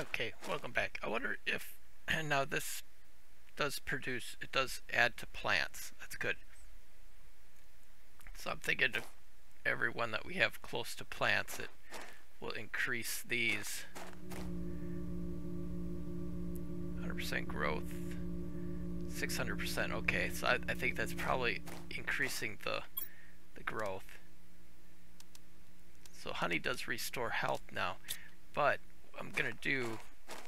Okay, welcome back. I wonder if, and now this does produce, it does add to plants. That's good. So I'm thinking of every one that we have close to plants, it will increase these. 100% growth, 600%. Okay, so I think that's probably increasing the growth. So honey does restore health now, but what I'm gonna do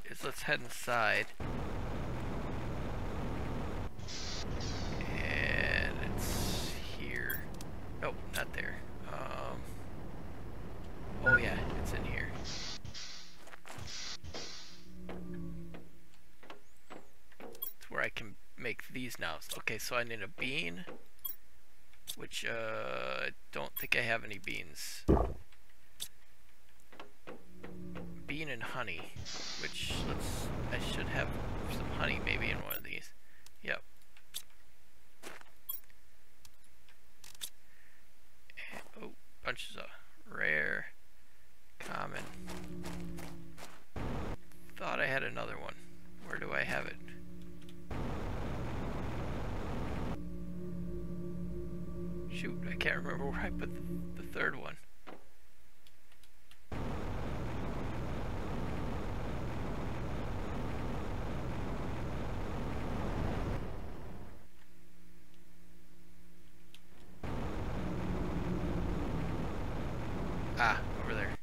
is let's head inside. And it's here. Nope, not there. Oh yeah, it's in here. It's where I can make these now. Okay, so I need a bean, which I don't think I have any beans. Bean and honey, which I should have some honey maybe in one of these. Yep. And, oh, bunches of rare, common. Thought I had another one. Where do I have it? Shoot, I can't remember where I put the third one. Over there.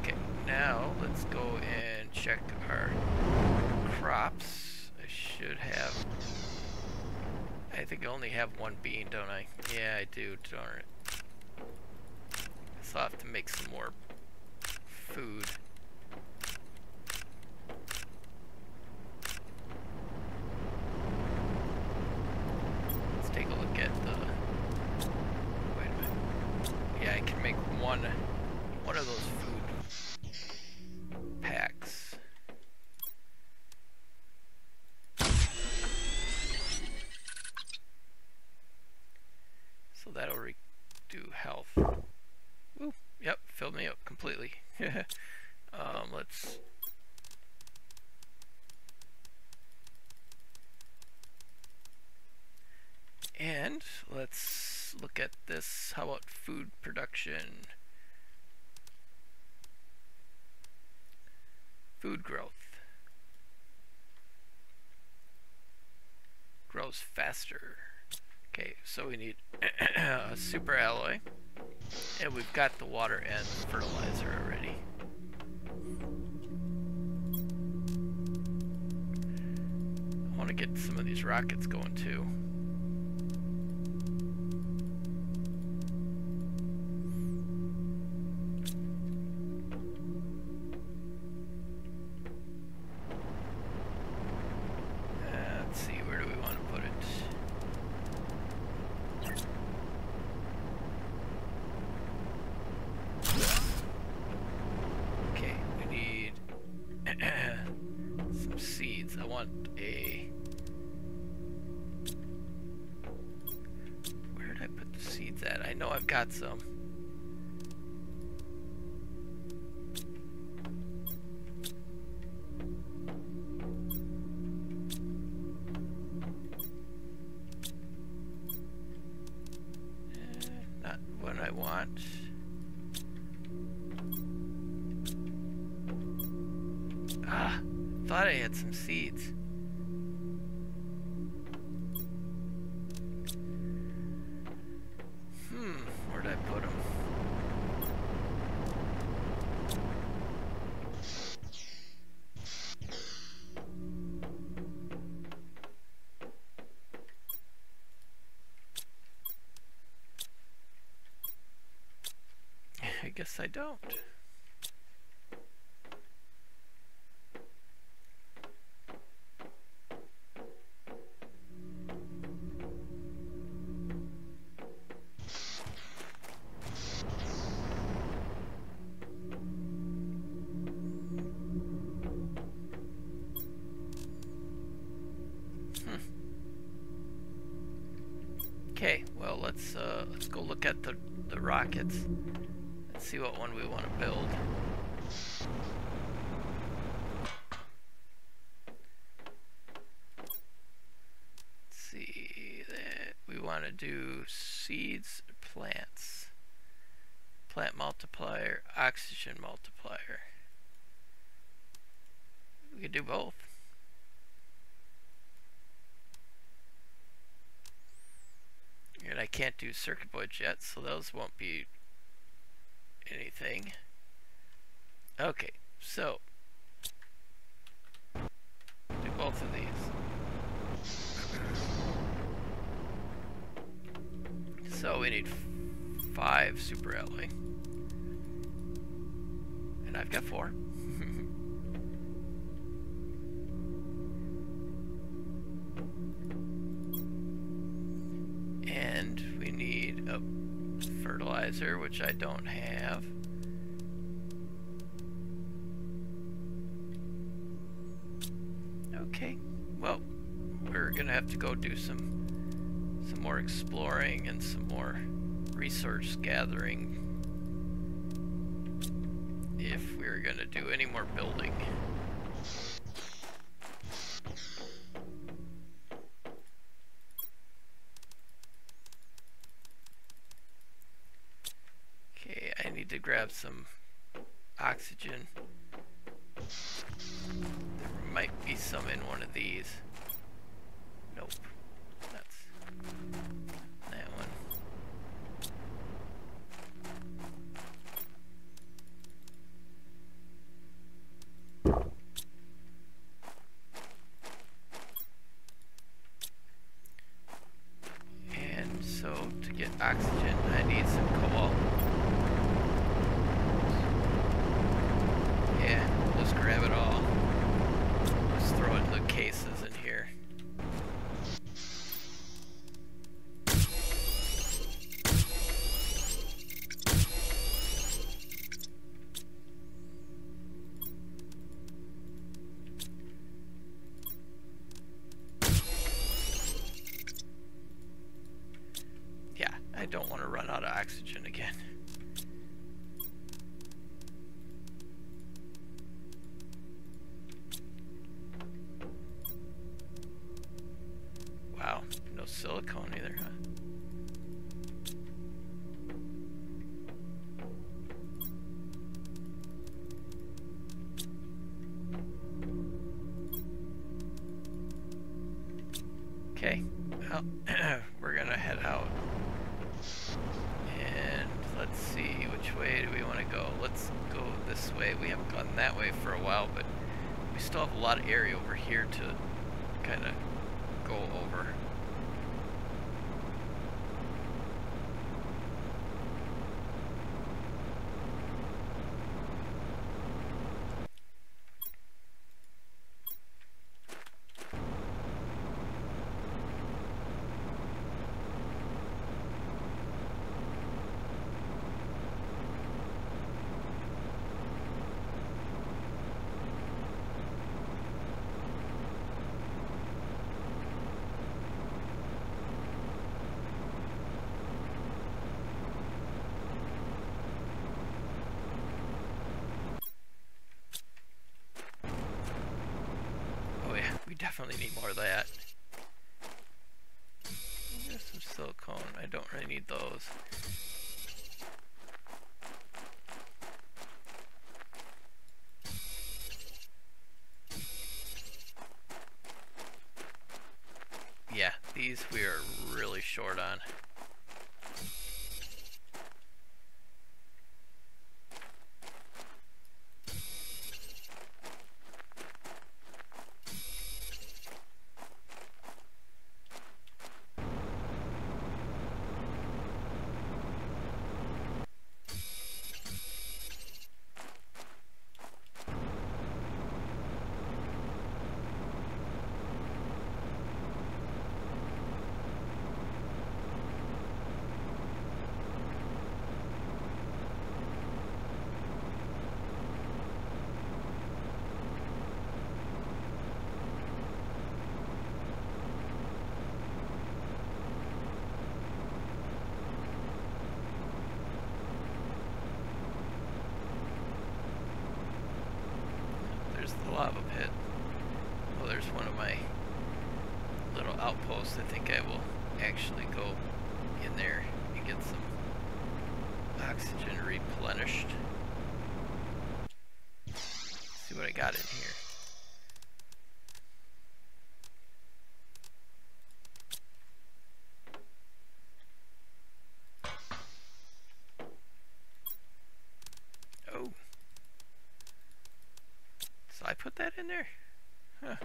Okay, now let's go and check our crops. I should have... I think I only have one bean, don't I? Yeah, I do, darn it. So I'll have to make some more food. Let's take a look at the... I can make one of those food packs. So that'll redo health. Woo, yep, filled me up completely. Let's... And let's look at this. How about food production? Food growth. Grows faster. Okay, so we need a super alloy. And we've got the water and fertilizer already. I want to get some of these rockets going too. Got some. Not what I want. Ah, thought I had some seeds. I don't. Okay, well let's go look at the rockets. see what one we want to build. Let's see, that we want to do seeds, plants, plant multiplier, oxygen multiplier. We could do both. And I can't do circuit boards yet, so those won't be anything. Okay, so do both of these. So we need 5 super alloy. And I've got 4. And we need a fertilizer, which I don't have. Okay, well, we're gonna have to go do some more exploring and some more resource gathering if we're gonna do any more building. To grab some oxygen. There might be some in one of these. Nope. That's that one. And so to get oxygen, I need some cobalt. Grab it all. Let's throw in the cases in here. Yeah, I don't want to run out of oxygen again. Silicone either, huh? Okay, well, we're gonna head out. And let's see, which way do we want to go? Let's go this way. We haven't gone that way for a while, but we still have a lot of area over here to kind of go over. Definitely need more of that. There's some silicone. I don't really need those. Yeah, these we are really short on. the lava pit. Well, there's one of my little outposts. I think I will actually go in there and get some oxygen replenished. Let's see what I got in here. Put that in there? Huh.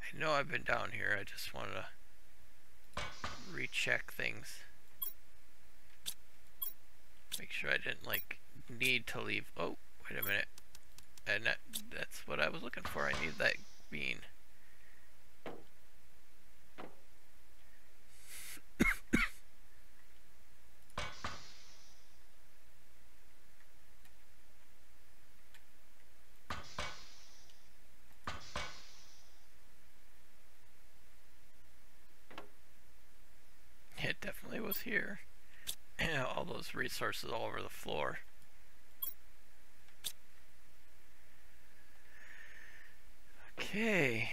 I know I've been down here, I just wanted to recheck things. Make sure I didn't need to leave. Oh, wait a minute. And that's what I was looking for. I need that bean. It definitely was here. All those resources all over the floor. Okay.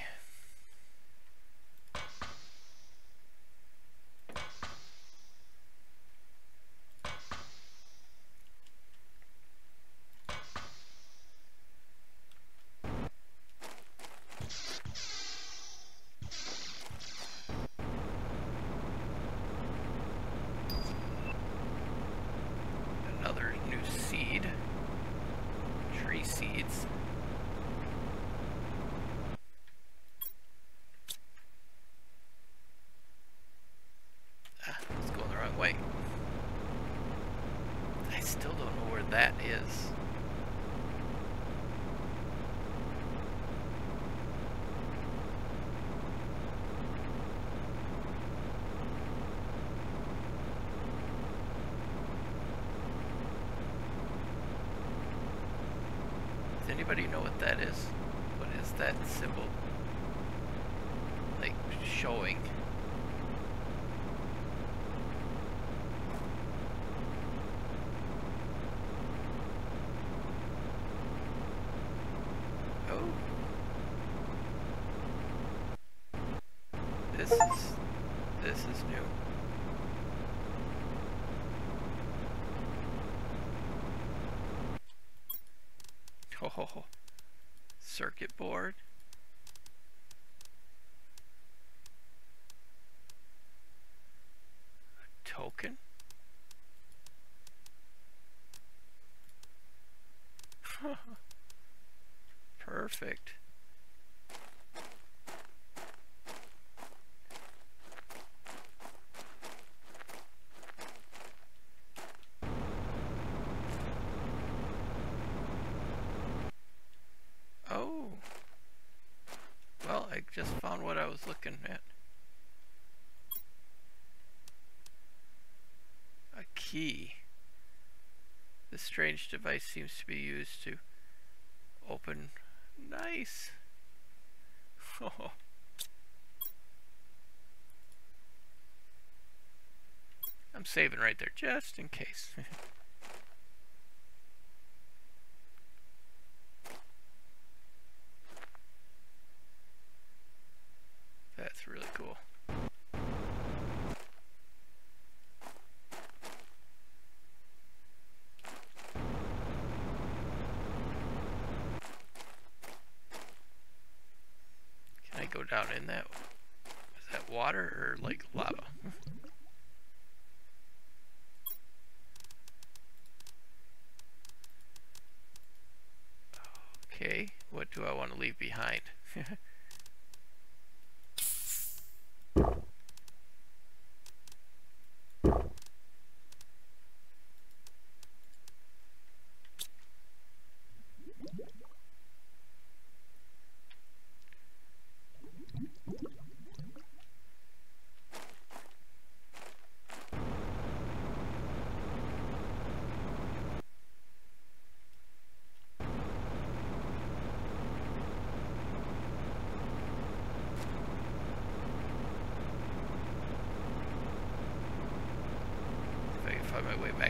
Anybody know what that is? What is that symbol? Like showing. Oh. This is new. Oh, circuit board. A token. Perfect. Just found what I was looking at. A key. This strange device seems to be used to open. Nice. Oh. I'm saving right there just in case. That's really cool. Can I go down in that? Is that water or like lava? Okay, what do I want to leave behind?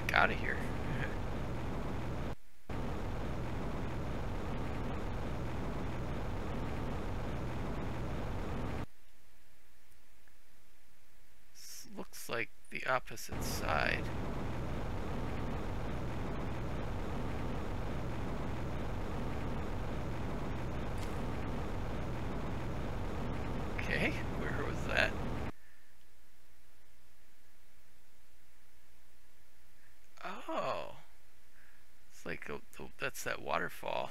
fuck out of here. This looks like the opposite side. Okay, where was that? Oh, it's like that's that waterfall.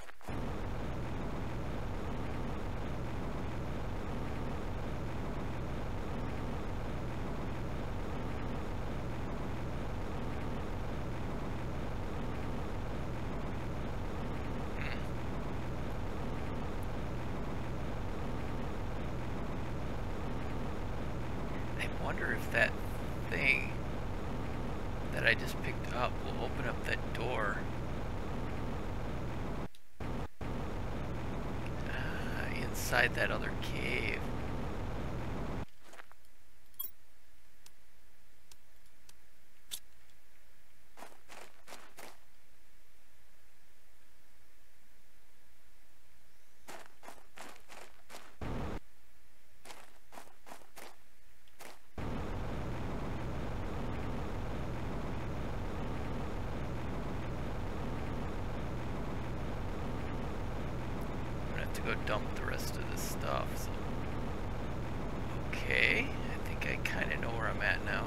Inside that other cave. Go dump the rest of this stuff. So. Okay, I think I kind of know where I'm at now.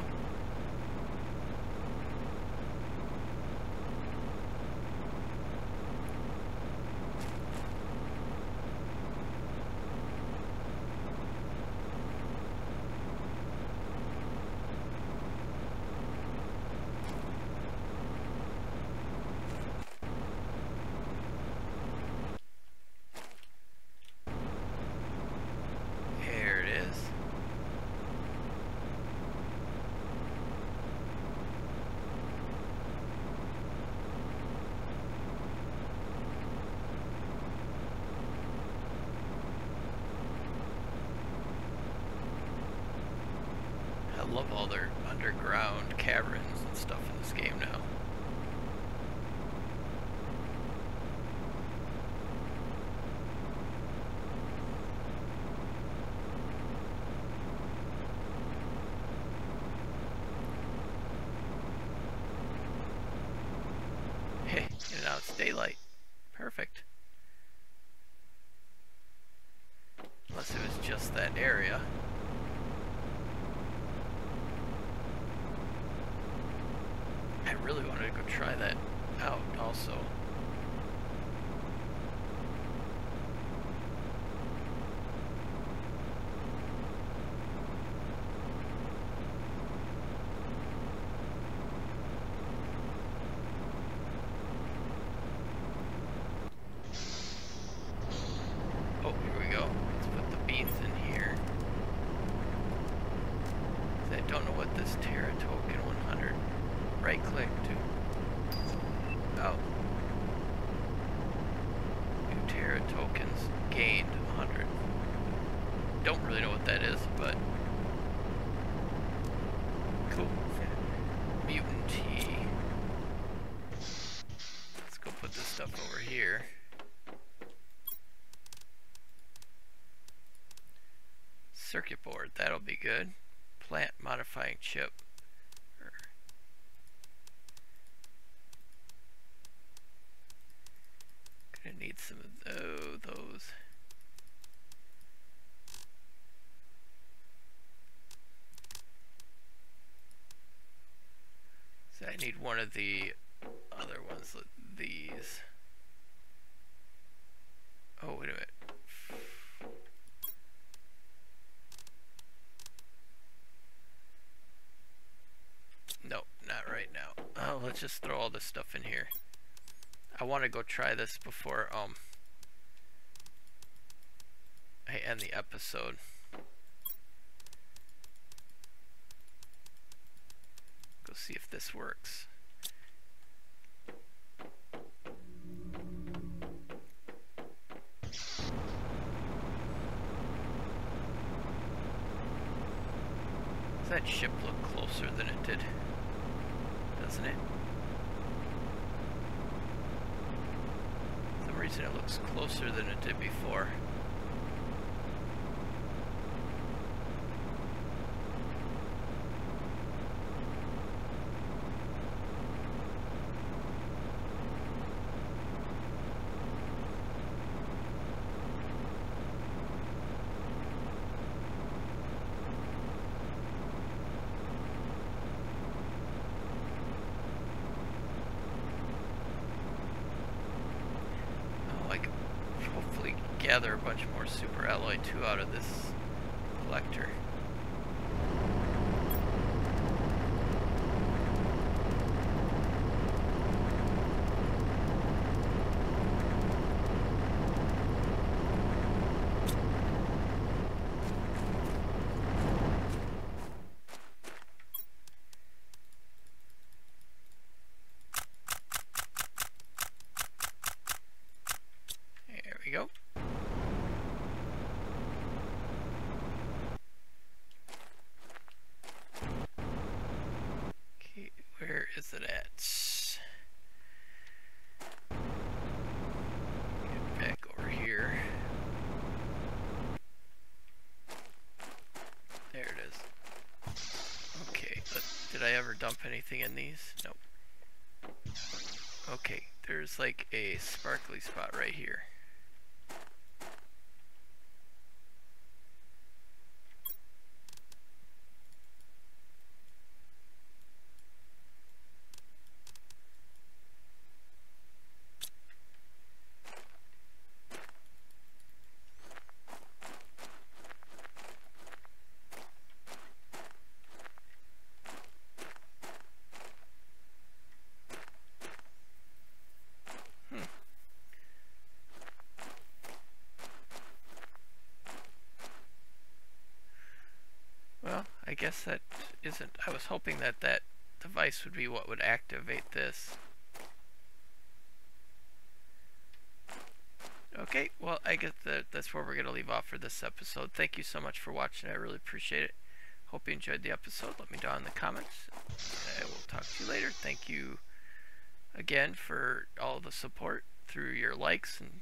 I love all their underground caverns and stuff in this game now. Hey, and now it's daylight. Perfect. Unless it was just that area. I really wanted to go try that out also. Oh, here we go. Let's put the beads in here. I don't know what this Terra Token 100. Right click to, oh, new Terra tokens gained 100. Don't really know what that is, but cool. Mutant tea. Let's go put this stuff over here. Circuit board, that'll be good. Plant modifying chip. I need some of those. So I need one of the other ones, like these. Oh, wait a minute. No, not right now. Oh, let's just throw all this stuff in here. I want to go try this before I end the episode. Go see if this works. Does that ship look closer than it did? Doesn't it? reason it looks closer than it did before. Gather a bunch more super alloy 2 out of this collector. Dump anything in these? Nope. Okay, there's like a sparkly spot right here. I guess that isn't... I was hoping that that device would be what would activate this. Okay, well, I guess that's where we're going to leave off for this episode. Thank you so much for watching. I really appreciate it. Hope you enjoyed the episode. Let me know in the comments. I will talk to you later. Thank you again for all the support through your likes and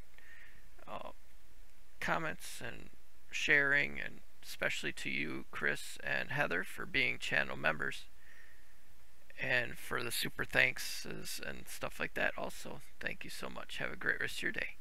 comments and sharing, and especially to you, Chris and Heather, for being channel members, and for the super thanks and stuff like that also. Thank you so much. Have a great rest of your day.